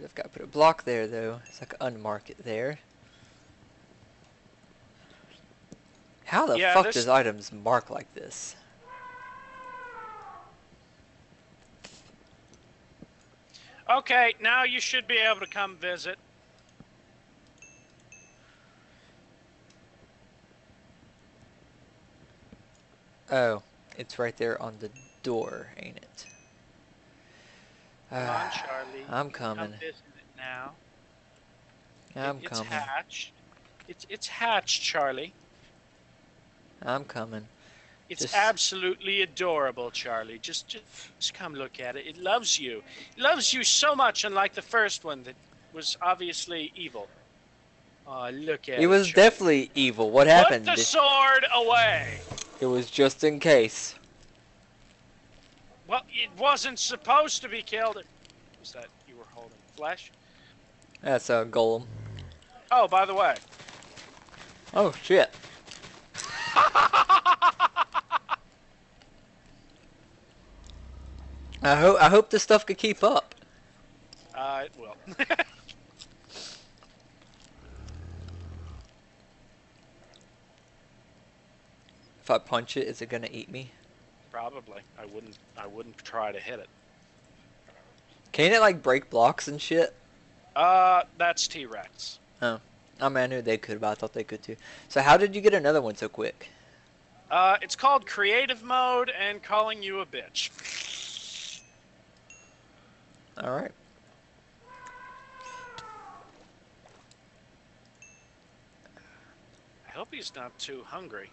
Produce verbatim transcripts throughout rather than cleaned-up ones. Weird, I've got to put a block there though, so I can unmark it there. How the yeah, fuck does items mark like this? Okay, now you should be able to come visit. Oh, it's right there on the door, ain't it? Uh, on, Charlie. I'm coming. Come visit it now. I'm it, it's coming. It's hatched. It's it's hatched, Charlie. I'm coming. It's just... absolutely adorable, Charlie. Just, just just come look at it. It loves you. It loves you so much, unlike the first one that was obviously evil. Oh, look at it. It was Charlie. Definitely evil. What happened? Put the sword away. It was just in case. Well, it wasn't supposed to be killed. Was that you were holding flesh? That's a golem. Oh, by the way. Oh, shit. I hope I hope this stuff could keep up. Uh, it will. If I punch it, is it gonna eat me? Probably. I wouldn't. I wouldn't try to hit it. Can it like break blocks and shit? Uh, that's T-Rex. Oh, I mean, I knew they could, but I thought they could too. So how did you get another one so quick? Uh, it's called creative mode and calling you a bitch. All right. I hope he's not too hungry.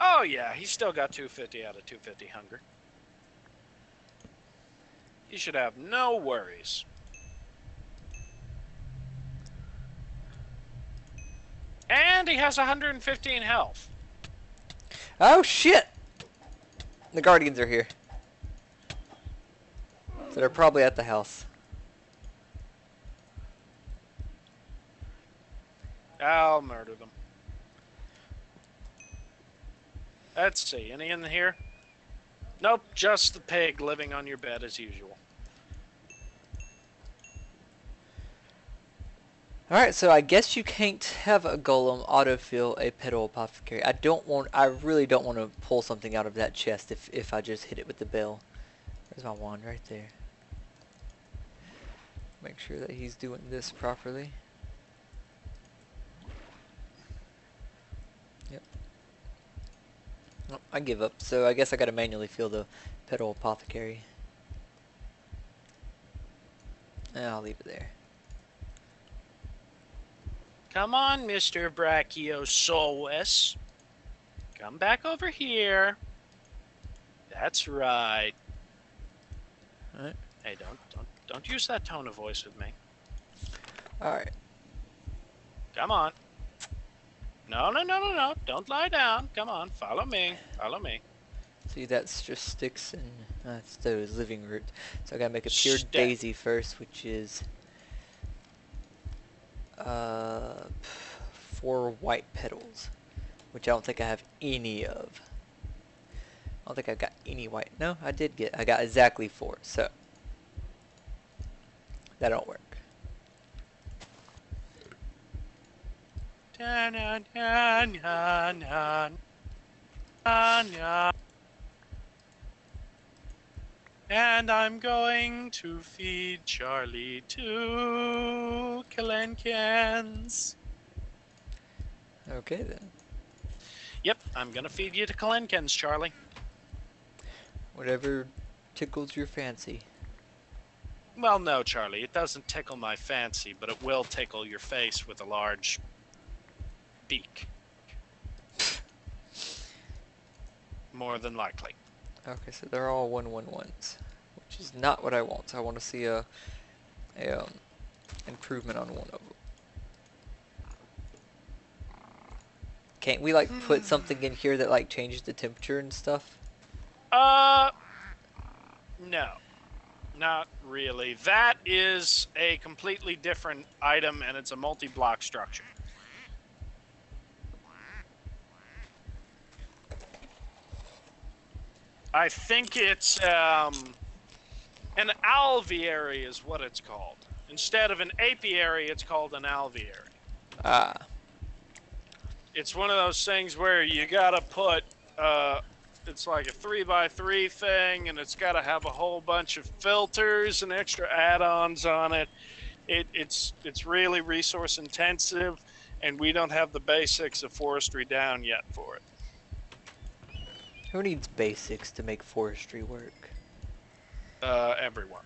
Oh yeah, he's still got two fifty out of two fifty hunger. He should have no worries. And he has one hundred fifteen health. Oh shit! The guardians are here. So they're probably at the house. I'll murder them. Let's see, any in here? Nope, just the pig living on your bed as usual. Alright, so I guess you can't have a golem autofill a petal apothecary. I don't want, I really don't want to pull something out of that chest if, if I just hit it with the bell. There's my wand right there. Make sure that he's doing this properly. Yep. I give up, so I guess I gotta manually fill the petal apothecary. And I'll leave it there. Come on, Mister Brachiosaurus. Come back over here. That's right. Alright. Hey, don't don't don't use that tone of voice with me. Alright. Come on. No, no, no, no, no. Don't lie down. Come on. Follow me. Follow me. See, that's just sticks and that's uh, those living roots. So I gotta make a pure Ste daisy first, which is uh, four white petals, which I don't think I have any of. I don't think I got any white. No, I did get. I got exactly four. So that don't work. Na, na, na, na, na, na, na. And I'm going to feed Charlie two Kalenkans. Okay then. Yep, I'm gonna feed you to Kalenkans, Charlie. Whatever tickles your fancy. Well, no, Charlie, it doesn't tickle my fancy, but it will tickle your face with a large beak. More than likely. Okay, so they're all one one ones, which is not what I want. So I want to see a, a um, improvement on one of them. Can't we like put something in here that like changes the temperature and stuff? Uh, no, not really. That is a completely different item, and it's a multi-block structure. I think it's um, An alveary is what it's called. Instead of an apiary, it's called an alveary. Ah. It's one of those things where you gotta put, uh, it's like a three by three thing, and it's gotta have a whole bunch of filters and extra add-ons on it. It, it's, it's really resource intensive, and we don't have the basics of forestry down yet for it. Who needs basics to make forestry work? Uh, everyone.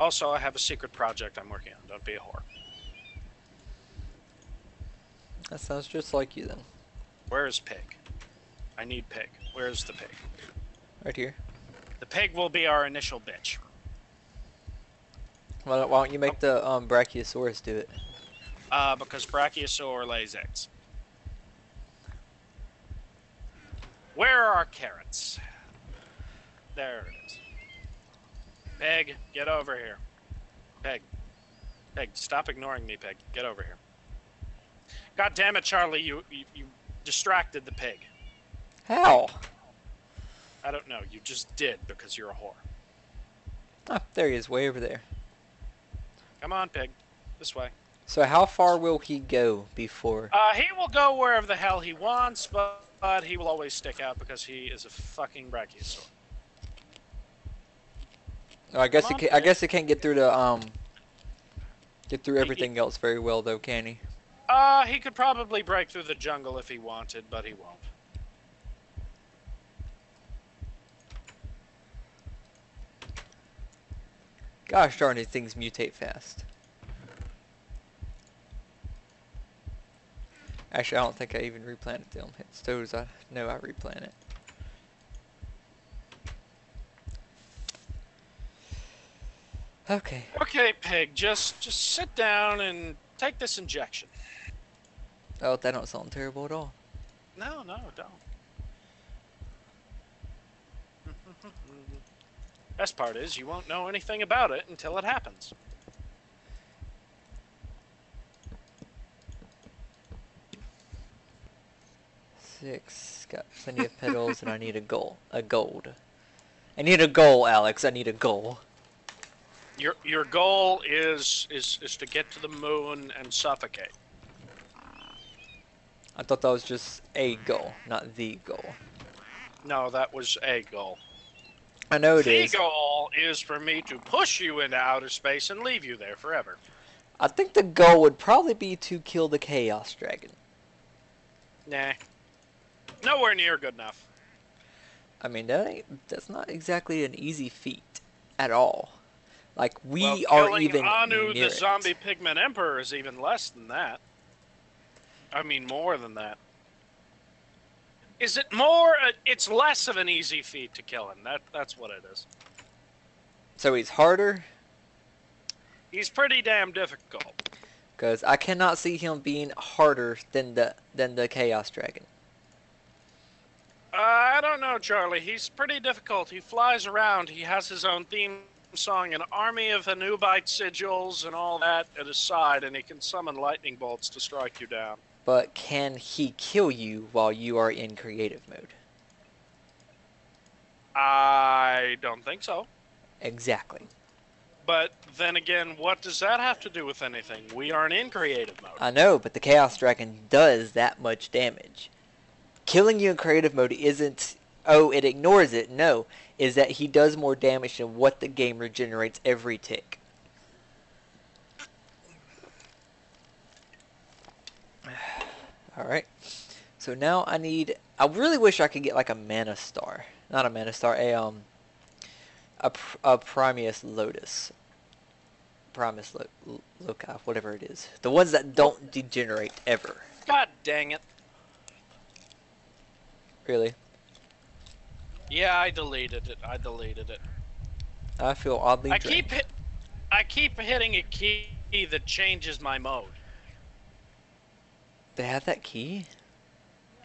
Also, I have a secret project I'm working on. Don't be a whore. That sounds just like you, then. Where is Pig? I need Pig. Where is the Pig? Right here. The Pig will be our initial bitch. Why don't, why don't you make the um, Brachiosaurus do it? Uh, because Brachiosaur lays eggs. Where are our carrots? There it is. Peg, get over here. Peg. Peg, stop ignoring me, Peg. Get over here. God damn it, Charlie, you, you, you distracted the pig. How? I don't know. You just did because you're a whore. Oh, there he is, way over there. Come on, Peg. This way. So how far will he go before? Uh, he will go wherever the hell he wants, but... But he will always stick out because he is a fucking brachiosaur. Oh, I guess on, he can, I guess he can't get through the um get through everything he, else very well though, can he? Uh, he could probably break through the jungle if he wanted, but he won't. Gosh darn, these things mutate fast. Actually, I don't think I even replanted them. It's those I know I replanted. Okay. Okay, Pig. Just, just sit down and take this injection. Oh, that don't sound terrible at all. No, no, don't. Best part is you won't know anything about it until it happens. Six, got plenty of petals, and I need a goal. A gold. I need a goal, Alex. I need a goal. Your your goal is is is to get to the moon and suffocate. I thought that was just a goal, not the goal. No, that was a goal. I know it is. The goal is for me to push you into outer space and leave you there forever. I think the goal would probably be to kill the Chaos Dragon. Nah. Nowhere near good enough. I mean, that ain't, that's not exactly an easy feat at all. Like, we well, are even Anu, near the it. Zombie Pigment Emperor is even less than that. I mean, more than that. Is it more? Uh, it's less of an easy feat to kill him. That That's what it is. So he's harder? He's pretty damn difficult. Because I cannot see him being harder than the, than the Chaos Dragon. Uh, I don't know, Charlie. He's pretty difficult. He flies around. He has his own theme song, an army of Anubite sigils and all that at his side, and he can summon lightning bolts to strike you down. But can he kill you while you are in creative mode? I don't think so. Exactly. But then again, what does that have to do with anything? We aren't in creative mode. I know, but the Chaos Dragon does that much damage. Killing you in creative mode isn't, oh, it ignores it, no. Is that he does more damage than what the game regenerates every tick. Alright. So now I need, I really wish I could get like a mana star. Not a mana star, a, um, a, a Primus Lotus. Primus lo, lo, Loci, whatever it is. The ones that don't degenerate ever. God dang it. Really? Yeah, I deleted it. I deleted it. I feel oddly I drained. keep hit, I keep hitting a key that changes my mode. They have that key?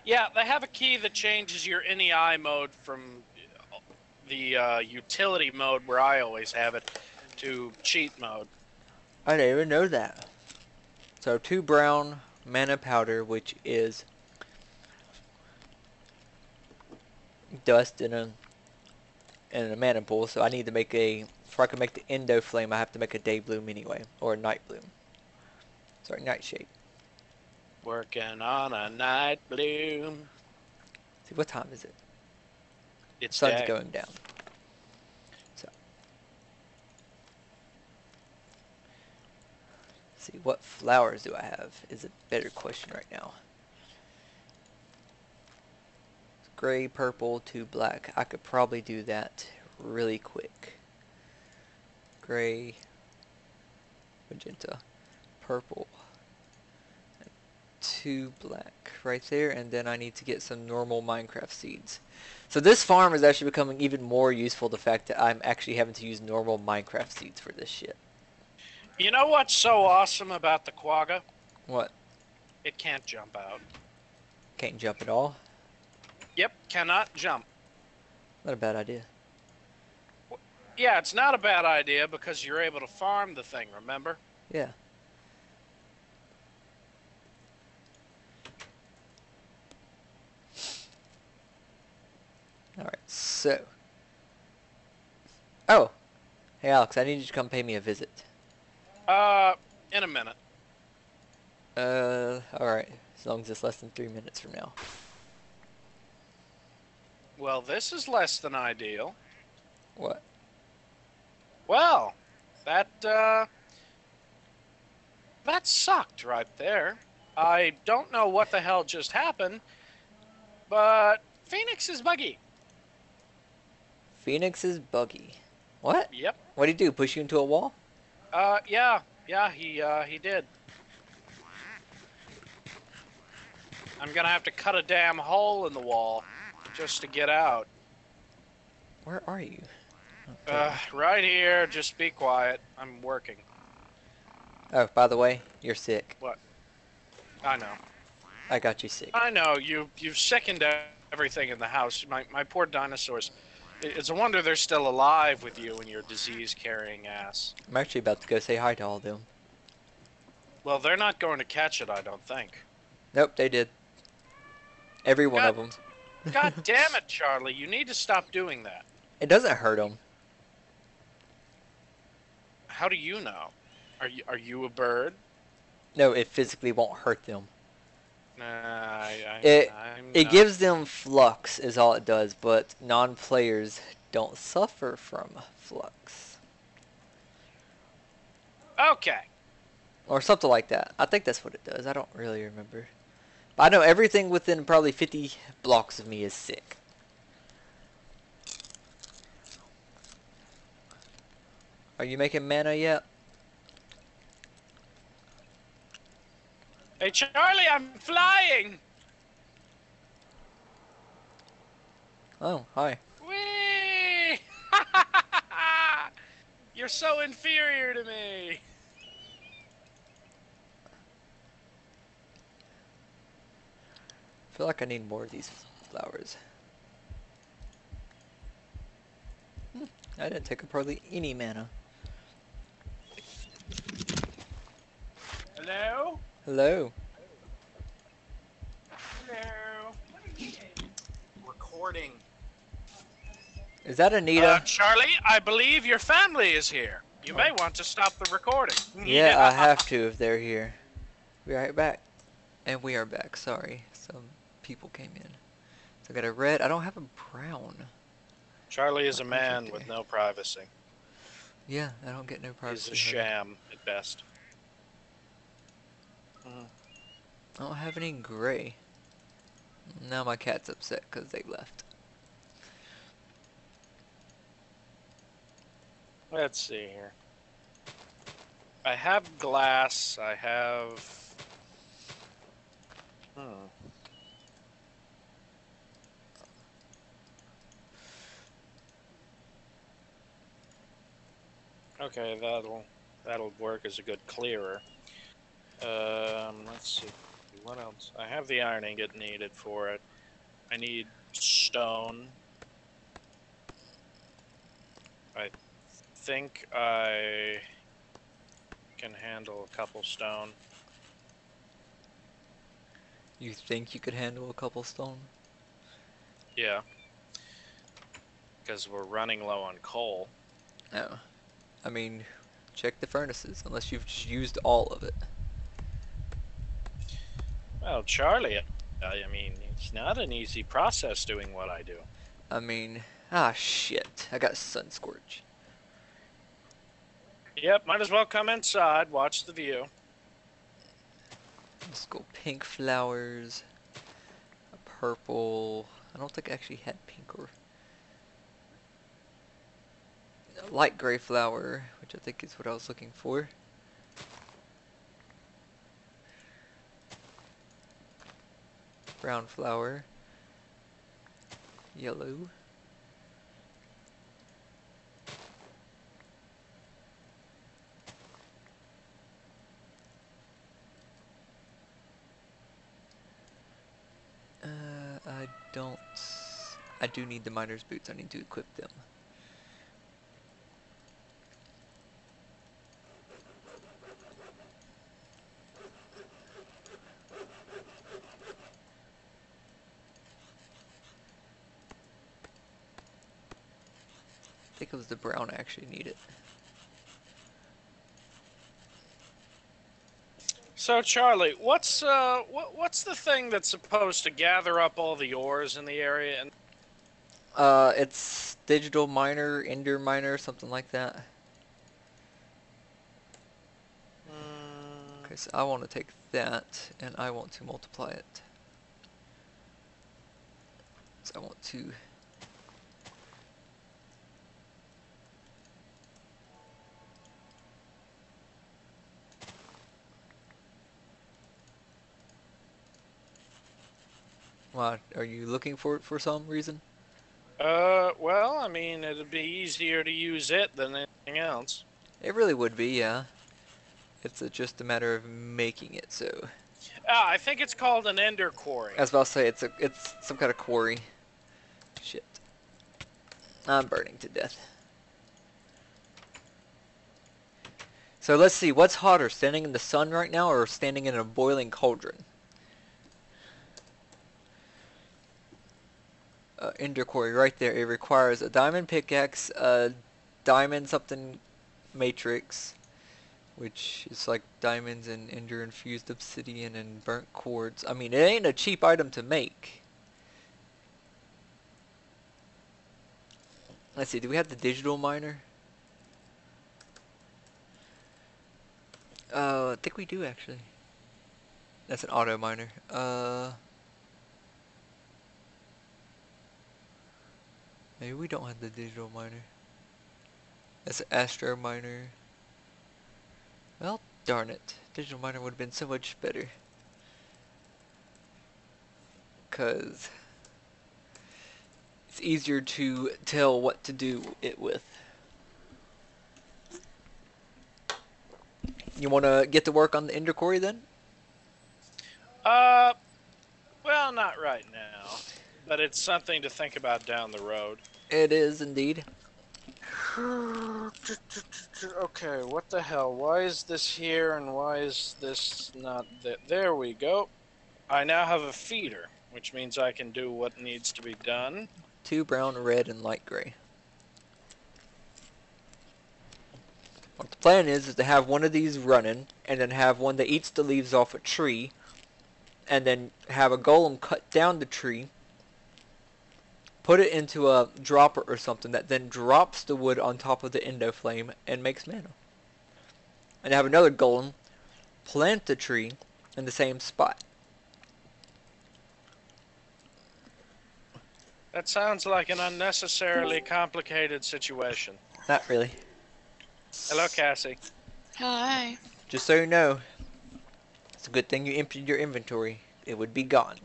Yeah, they have a key that changes your N E I mode from the uh, utility mode where I always have it to cheat mode. I didn't even know that. So two brown mana powder, which is dust and a in a mana pool, so I need to make a, before I can make the endo flame, I have to make a day bloom anyway, or a night bloom. Sorry, nightshade. Working on a night bloom. See, what time is it? It's sun's dead. Going down. So, see, what flowers do I have is a better question right now. Gray, purple to black. I could probably do that really quick. Gray, magenta, purple to black right there, and then I need to get some normal Minecraft seeds. So this farm is actually becoming even more useful, the fact that I'm actually having to use normal Minecraft seeds for this shit. You know what's so awesome about the quagga? What? It can't jump out. Can't jump at all? Yep, cannot jump. Not a bad idea. Yeah, it's not a bad idea because you're able to farm the thing, remember? Yeah. Alright, so. Oh! Hey Alex, I need you to come pay me a visit. Uh, in a minute. Uh, alright. As long as it's less than three minutes from now. Well, this is less than ideal. What? Well, that, uh... that sucked right there. I don't know what the hell just happened, but Phoenix is buggy. Phoenix is buggy. What? Yep. What'd he do, push you into a wall? Uh, yeah. Yeah, he, uh, he did. I'm gonna have to cut a damn hole in the wall. Just to get out. Where are you? Okay. Uh, right here. Just be quiet. I'm working. Oh, by the way, you're sick. What? I know. I got you sick. I know. You, you've sickened everything in the house. My, my poor dinosaurs. It's a wonder they're still alive with you and your disease-carrying ass. I'm actually about to go say hi to all of them. Well, they're not going to catch it, I don't think. Nope, they did. Every one God. of them. God damn it, Charlie. You need to stop doing that. It doesn't hurt him. How do you know? Are you, are you a bird? No, it physically won't hurt them. Nah, I, it I'm it not. gives them flux is all it does, but non-players don't suffer from flux. Okay. Or something like that. I think that's what it does. I don't really remember. I know everything within probably fifty blocks of me is sick. Are you making mana yet? Hey Charlie, I'm flying! Oh, hi. Whee! You're so inferior to me! I feel like I need more of these flowers. Hmm, I didn't take up hardly any mana. Hello? Hello. Hello. Recording. Is that Anita? Uh, Charlie, I believe your family is here. You oh. may want to stop the recording. Yeah, I have to if they're here. Be right back. And we are back, sorry. Some people came in. So I got a red. I don't have a brown. Charlie is a man with no privacy. Yeah, I don't get no privacy. He's a sham at best. Mm. I don't have any gray. Now my cat's upset because they left. Let's see here. I have glass. I have... Hmm. Okay, that'll that'll work as a good clearer. Um, let's see, what else? I have the iron ingot needed for it. I need stone. I think I can handle a couple stone. You think you could handle a couple stone? Yeah. because we're running low on coal. No. I mean, check the furnaces, unless you've just used all of it. Well, Charlie, I mean, it's not an easy process doing what I do. I mean, ah, shit. I got sun scorch. Yep, might as well come inside, watch the view. Let's go pink flowers, a purple. I don't think I actually had pink or a light gray flower, which I think is what I was looking for. Brown flower, yellow. Uh, I don't, I do need the miner's boots, I need to equip them. I think it was the brown I actually needed. So Charlie, what's uh, what, what's the thing that's supposed to gather up all the ores in the area? And uh, it's digital miner, Ender miner, something like that. Mm. Okay, so I want to take that and I want to multiply it. So I want to. Why, are you looking for it for some reason? Uh, well, I mean, it'd be easier to use it than anything else. It really would be, yeah. It's a, just a matter of making it so. Ah, I think it's called an Ender Quarry. I was about to say, it's, a, it's some kind of quarry. Shit. I'm burning to death. So let's see, what's hotter, standing in the sun right now or standing in a boiling cauldron? Uh, Ender Quarry right there. It requires a diamond pickaxe, a diamond something matrix, which is like diamonds and ender infused obsidian and burnt quartz. I mean, it ain't a cheap item to make. Let's see, do we have the digital miner? Uh, I think we do actually. That's an auto miner. Uh... Maybe we don't have the digital miner. That's an astro miner. Well, darn it. Digital miner would have been so much better. Because it's easier to tell what to do it with. You want to get to work on the Ender Quarry then? Uh, well, not right now. But it's something to think about down the road. It is indeed. Okay, what the hell? Why is this here and why is this not there? There we go. I now have a feeder, which means I can do what needs to be done. Two brown, red, and light gray. What the plan is, is to have one of these running, and then have one that eats the leaves off a tree, and then have a golem cut down the tree, put it into a dropper or something that then drops the wood on top of the endo flame and makes mana. And have another golem plant the tree in the same spot. That sounds like an unnecessarily complicated situation. Not really. Hello, Cassie. Hi. Just so you know, it's a good thing you emptied your inventory. It would be gone.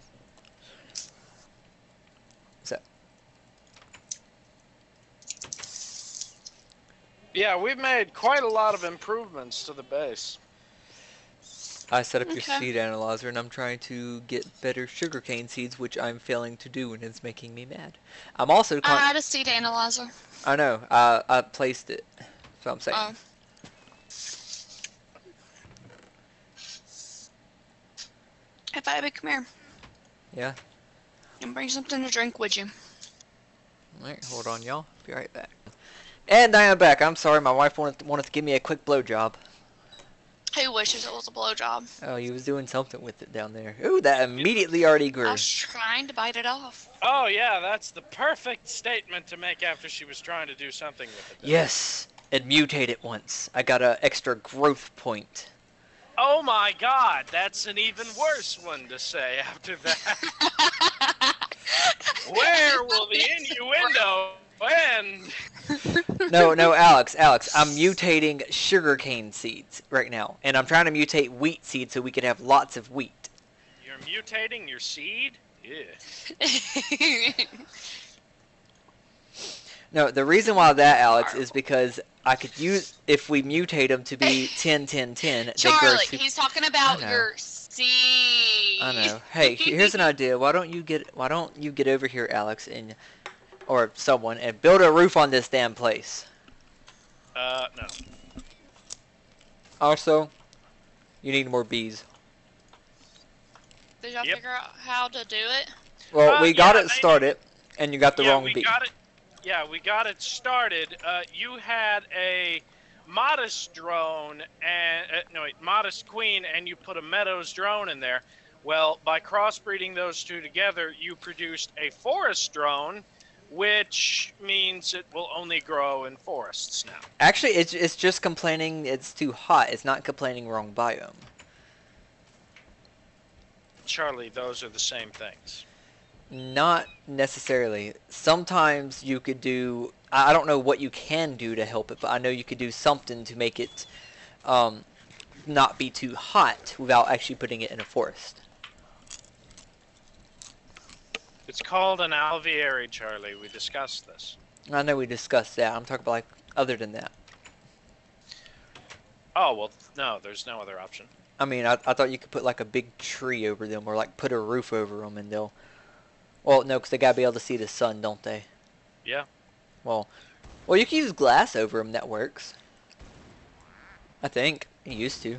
Yeah, we've made quite a lot of improvements to the base. I set up okay. your seed analyzer, and I'm trying to get better sugarcane seeds, which I'm failing to do, and it's making me mad. I'm also. I had a seed analyzer. I know. I I placed it. That's what I'm saying. Oh. Hey, baby, come here. Yeah. And bring something to drink, would you? Alright, hold on y'all. Be right back. And I am back. I'm sorry, my wife wanted, wanted to give me a quick blowjob. Who wishes it was a blowjob? Oh, he was doing something with it down there. Ooh, that immediately already grew. I was trying to bite it off. Oh, yeah, that's the perfect statement to make after she was trying to do something with it. Yes, it mutated once. I got an extra growth point. Oh, my God, that's an even worse one to say after that. Where will the innuendo end? No, no, Alex, Alex, I'm mutating sugarcane seeds right now, and I'm trying to mutate wheat seeds so we could have lots of wheat. You're mutating your seed? Yeah. No, the reason why that, Alex, is because I could use, if we mutate them to be ten, ten, ten. Charlie, he's talking about your seed. I know. Hey, here's an idea. Why don't you get, why don't you get over here, Alex, and... or someone, and build a roof on this damn place. Uh, no. Also, you need more bees. Did y'all yep. figure out how to do it? Well, uh, we got yeah, it started, I, and you got the yeah, wrong we bee. Got it, yeah, we got it started. Uh, you had a modest drone, and uh, no, wait, modest queen, and you put a Meadows drone in there. Well, by crossbreeding those two together, you produced a forest drone, which means it will only grow in forests now. Actually, it's, it's just complaining it's too hot. It's not complaining wrong biome. Charlie, those are the same things. Not necessarily. Sometimes you could do... I don't know what you can do to help it, but I know you could do something to make it um, not be too hot without actually putting it in a forest. It's called an alveary, Charlie. We discussed this. I know we discussed that. I'm talking about, like, other than that. Oh, well, no, there's no other option. I mean, I, I thought you could put, like, a big tree over them or, like, put a roof over them and they'll... Well, no, because they got to be able to see the sun, don't they? Yeah. Well, well, you can use glass over them. That works. I think. You used to.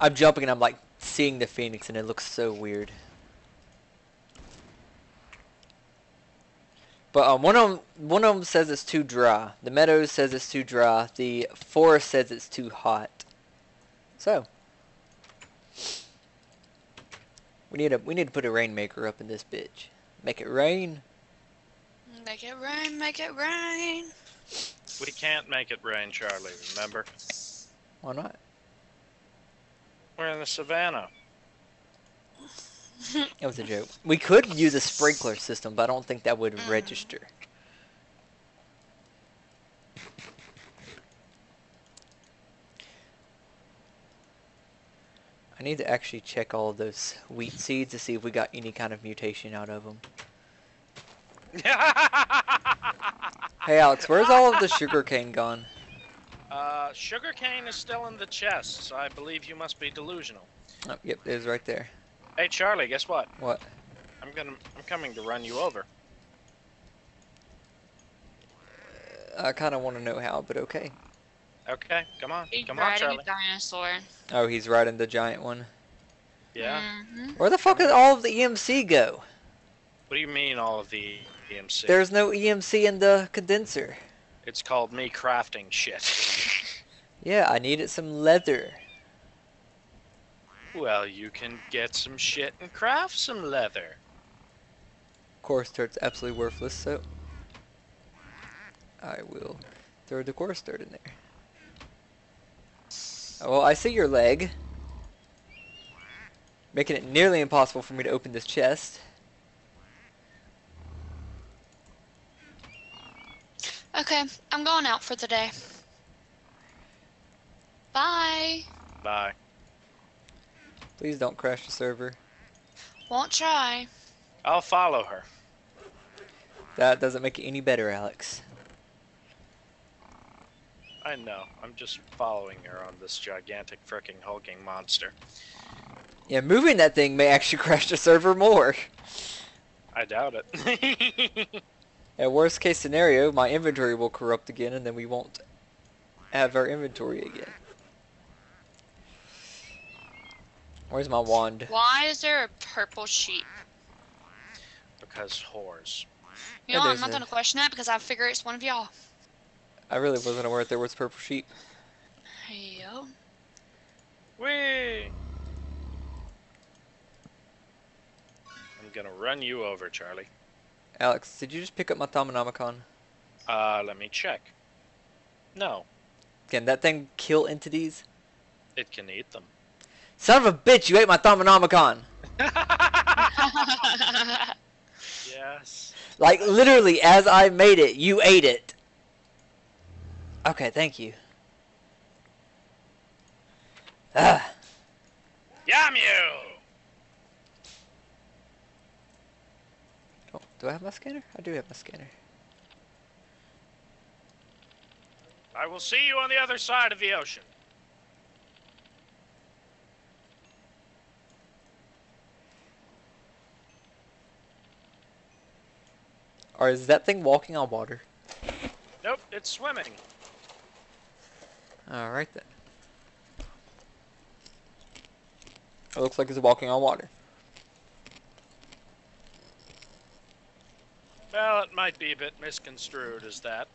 I'm jumping and I'm, like... seeing the phoenix and it looks so weird. But um, one of them, one of them says it's too dry. The Meadows says it's too dry. The forest says it's too hot. So we need a we need to put a rainmaker up in this bitch. Make it rain. Make it rain. Make it rain. We can't make it rain, Charlie. Remember? Why not? We're in the savannah. It was a joke. We could use a sprinkler system, but I don't think that would mm. register. I need to actually check all of those wheat seeds to see if we got any kind of mutation out of them. Hey Alex, where's all of the sugarcane gone? Uh, sugarcane is still in the chests. So I believe you must be delusional. Oh, yep, it is right there. Hey, Charlie, guess what? What? I'm gonna, I'm coming to run you over. Uh, I kind of want to know how, but okay. Okay, come on, he's come on, Charlie. He's riding a dinosaur. Oh, he's riding the giant one. Yeah. Mm-hmm. Where the fuck did all of the E M C go? What do you mean all of the E M C? There's no E M C in the condenser. It's called me crafting shit. Yeah, I needed some leather. Well, you can get some shit and craft some leather. Of course dirt's absolutely worthless, so I will throw the coarse dirt in there. Oh, well, I see your leg. Making it nearly impossible for me to open this chest. Okay, I'm going out for the day. Bye. Bye. Please don't crash the server. Won't try. I'll follow her. That doesn't make it any better, Alex. I know. I'm just following her on this gigantic frickin' hulking monster. Yeah, moving that thing may actually crash the server more. I doubt it. At worst case scenario, my inventory will corrupt again and then we won't have our inventory again. Where's my wand? Why is there a purple sheep? because whores. You know, I'm not going to question that because I figure it's one of y'all. I really wasn't aware there was purple sheep. Yo. Whee! I'm going to run you over, Charlie. Alex, did you just pick up my Thaumonomicon? Uh, let me check. No. Can that thing kill entities? It can eat them. Son of a bitch, you ate my Thaumonomicon! Yes. Like, literally, as I made it, you ate it. Okay, thank you. Ah. Yum you! Oh, do I have my scanner? I do have my scanner. I will see you on the other side of the ocean. Or is that thing walking on water? Nope, it's swimming. Alright then. It looks like it's walking on water. Well, it might be a bit misconstrued as that.